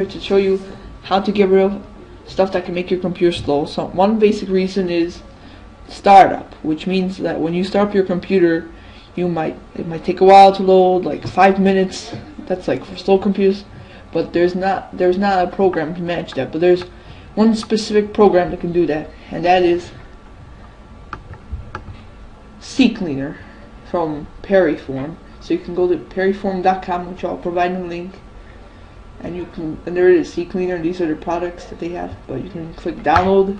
To show you how to get rid of stuff that can make your computer slow. So one basic reason is startup, which means that when you start up your computer, it might take a while to load, like 5 minutes. That's like for slow computers, but there's not a program to manage that. But there's one specific program that can do that, and that is CCleaner from Piriform. So you can go to piriform.com, which I'll provide a link. And you can, and there it is, CCleaner. These are the products that they have, but you can click download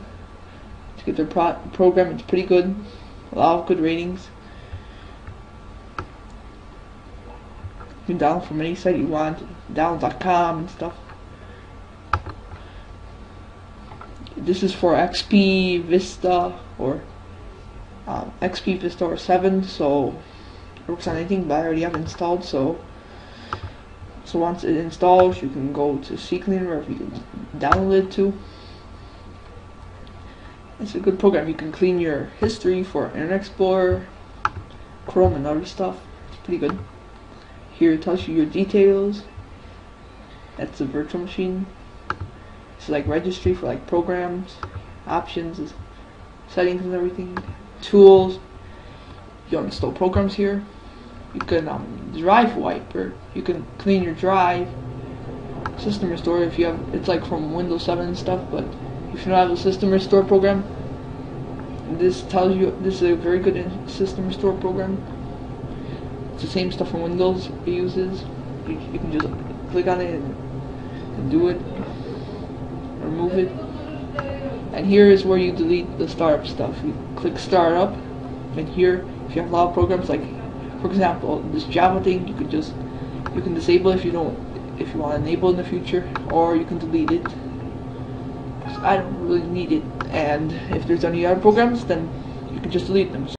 to get their program. It's pretty good, a lot of good ratings. You can download from any site you want, download.com and stuff. This is for XP Vista or 7, so it works on anything. But I already have it installed, so once it installs, you can go to CCleaner, if you can download it to. It's a good program. You can clean your history for Internet Explorer, Chrome, and other stuff. It's pretty good. Here it tells you your details. That's a virtual machine. It's like registry for like programs, options, settings, and everything. Tools. You don't install programs here. You can drive wipe, or you can clean your drive, system restore if you have. It's like from Windows 7 and stuff, but if you don't have a system restore program, this tells you this is a very good system restore program. It's the same stuff from Windows it uses. You can just click on it and do it, remove it. And here is where you delete the startup stuff. You click startup, and here if you have a lot of programs, like for example, this Java thing, you can disable if you want to enable in the future, or you can delete it. I don't really need it, and if there's any other programs, then you can just delete them.